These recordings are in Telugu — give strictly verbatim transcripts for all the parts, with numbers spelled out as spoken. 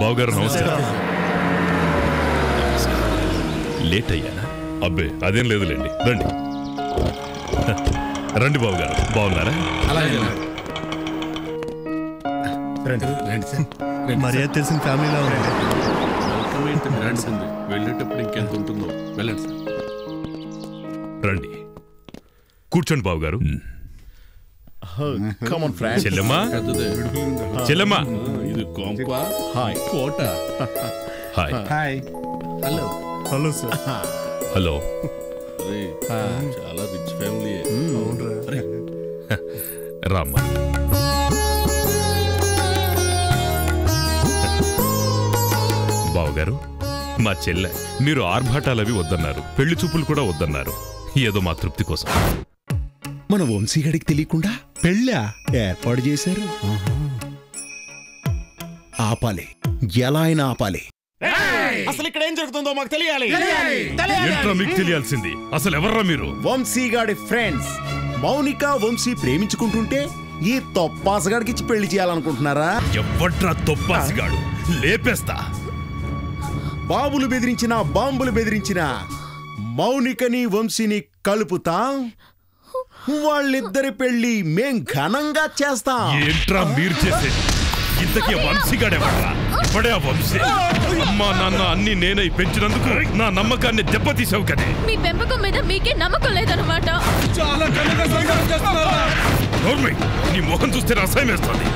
బావ గారు నమస్కారం. లేట్ అయ్యానా? అబ్బే అదేం లేదులేండి, రండి రండి బావ గారు. బాగున్నారా? మర్యాద తెలిసిన ఫ్యామిలీలా ఉంది. వెళ్ళేటప్పుడు ఇంకెంత ఉంటుందో వెళ్ళండి సార్. రండి కూర్చోండి బాబు గారు. హలో, చాలా రిచ్ ఫ్యామిలీ రామ్మ. బాబు గారు మా చెల్లె, మీరు ఆర్భాటాలవి వద్దన్నారు, పెళ్లి చూపులు కూడా వద్దన్నారు, ఏదో మా తృప్తి కోసం. మన వంశీగడికి తెలియకుండా పెళ్ళా ఏర్పాటు చేశారు. ఆపాలి, ఎలా అయినా ఆపాలి. అసలు ఇక్కడ ఏం జరుగుతుందో మాకు తెలియాలి. ఏంట్రా మీకు తెలియాల్సింది? అసలు ఎవర్రా మీరు? వంశీగాడి ఫ్రెండ్స్. మౌనిక వంశీ ప్రేమించుకుంటుంటే ఈ తొప్పాసగాడికిచ్చి పెళ్లి చేయాలనుకుంటున్నారా? ఎవ్వట్రా తొప్పాసగాడు? లేపేస్తా. బాబులు బెదిరించినా బాంబులు బెదిరించినా మౌనికని వంశీని కలుపుతాం, వాళ్ళిద్దరి పెళ్లి మేం ఘనంగా చేస్తాం. ఏంట్రా మీరు చేసేది? ఇంతకీ వంశీగాడేవాడ్రా? ఇప్పుడే ఆ వంశీ అమ్మా నాన్న అన్ని నేనై పెంచినందుకు నా నమ్మకాన్ని దెబ్బతీసావు కదే. మీ పెంపకం మీద మీకే నమ్మకం లేదన్నమాట. చాలా ఘనంగా సంఘటన చేస్తున్నారా? నోర్మై, నీ ముఖం చూస్తే అసహ్యం వేస్తుంది.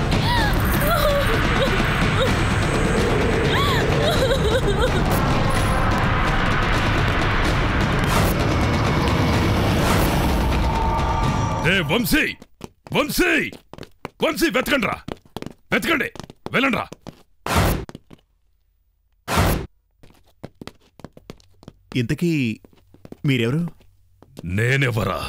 వంశీ వంశీ వంశీ వెతకండి రా, వెతకండి, వెళ్ళండి రా. ఇంతకీ మీరెవరు? నేనెవరా?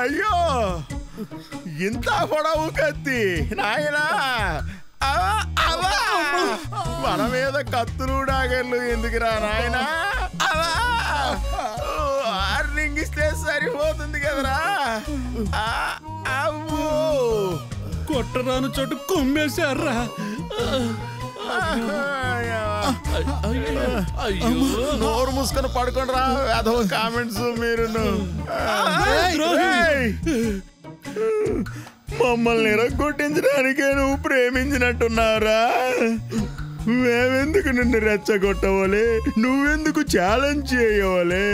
అయ్యో, ఇంత పొడవు కత్తి నాయనా! మన మీద కత్తులు డాగర్లు ఎందుకురా నాయనా? వార్నింగ్ ఇస్తే సరిపోతుంది కదరా. అవ్వు కొట్టరాను చోటు కొమ్మేశారా? నోరు మూసుకొని పడుకోండి రా. అదో కామెంట్స్ మీరు మమ్మల్ని రెచ్చగొట్టించడానికే నువ్వు ప్రేమించినట్టున్నారా? మేమెందుకు నిన్ను రెచ్చగొట్టవాలి, నువ్వెందుకు ఛాలెంజ్ చేయవాలి,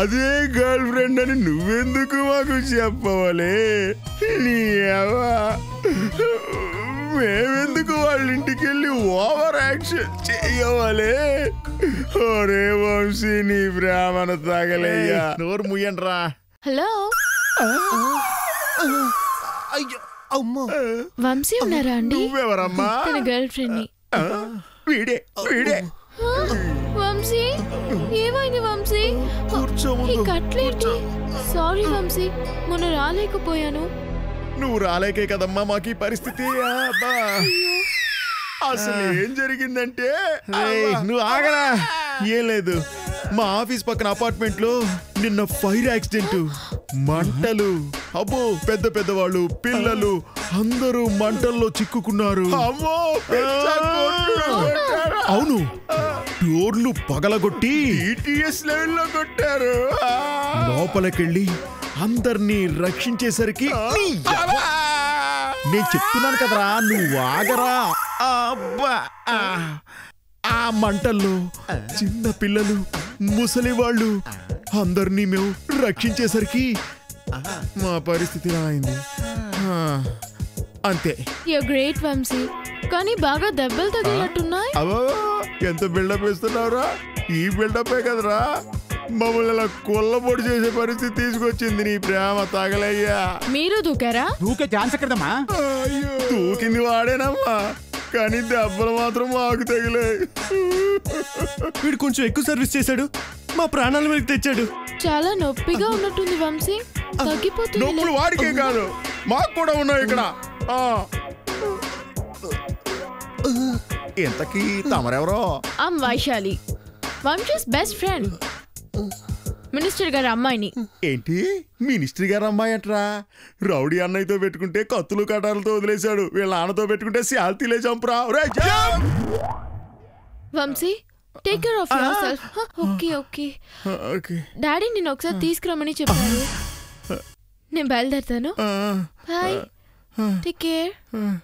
అదే గర్ల్ ఫ్రెండ్ అని నువ్వెందుకు మాకు చెప్పవాలి? నీ అవ్వా మేమెందుకు వాళ్ళ ఇంటికి వెళ్ళి ఓవర్ యాక్షన్ చేయవాలి? ఒరే వంశీ, నీ బ్రాహ్మణ తాగలయ్యా. నోరు ముయ్యండి రా. హలో, అయ్యో అమ్మా, వంశీ ఉన్నారా అండి? నువ్వెవరమ్మా? తన గర్ల్ ఫ్రెండ్ ని. వీడే వీడే వంశీ. ఏమైంది వంశీ? కూర్చోమను. కట్లేంటి? సారీ వంశీ, మొన్న రాలేకపోయాను. నువ్వు రాలేకే కదమ్మా మాకు ఈ పరిస్థితి. అసలు ఏం జరిగిందంటే, నువ్వు ఆగరా. ఏం లేదు, మా ఆఫీస్ పక్కన అపార్ట్మెంట్ లో నిన్న ఫైర్ యాక్సిడెంట్. మంటలు, అబ్బో పెద్ద పెద్దవాళ్ళు పిల్లలు అందరూ మంటల్లో చిక్కుకున్నారు. అవును, డోర్లు పగలగొట్టి కొట్టారు. లోపలికెళ్ళి అందరినీ రక్షించేసరికి నేను చెప్తున్నాను కదరా నువ్వు ఆగరా. ఆ మంటల్లో చిన్న పిల్లలు ముసలి వాళ్ళు అందరినీ మేము రక్షించేసరికి మా పరిస్థితి అయింది అంతే. యువర్ గ్రేట్ వంశీ, కానీ బాగా దెబ్బలు తగిలినట్టున్నాయి. ఎంత బిల్డప్ ఇస్తున్నావురా? ఈ బిల్డపే కదరా మమ్మల్ని అలా కొల్లబొడి చేసే పరిస్థితి తీసుకొచ్చింది నీ ప్రేమ తగలయ్యా. మీరు దూకారా? దూకే ఛాన్స్ ఎక్కడమ్మా? అయ్యో దూకింది వాడేనమ్మా, కానీ దెబ్బలు మాత్రం మాకు తగిలే. వీడు కొంచెం ఎక్కువ సర్వీస్ చేశాడు, మా ప్రాణాల మీదకి తెచ్చాడు. చాలా నొప్పిగా ఉన్నట్టుంది వంశీ, తగ్గిపోతుంది. నొప్పులు వాడికే కాదు మాకు కూడా ఉన్నాయి ఇక్కడ. ఎంతకీ తమరెవరో? Um Vaishali, Vamshi's best friend, minister గారి అమ్మాయిని. ఏంటి మినిస్టర్ గారు అమ్మాయి అంటరా? రౌడీ అన్నయ్యతో పెట్టుకుంటే కత్తులు కటాలతో వదిలేశాడు, వీళ్ళ నాన్నతో పెట్టుకుంటే శాల్తీలే చంపురా. Vamsi take care of yourself. Okay okay okay daddy నేను ఒకసారి తీసుకురమ్మని చెప్పాను, నేను బయలుదేరుతాను. Bye, take care.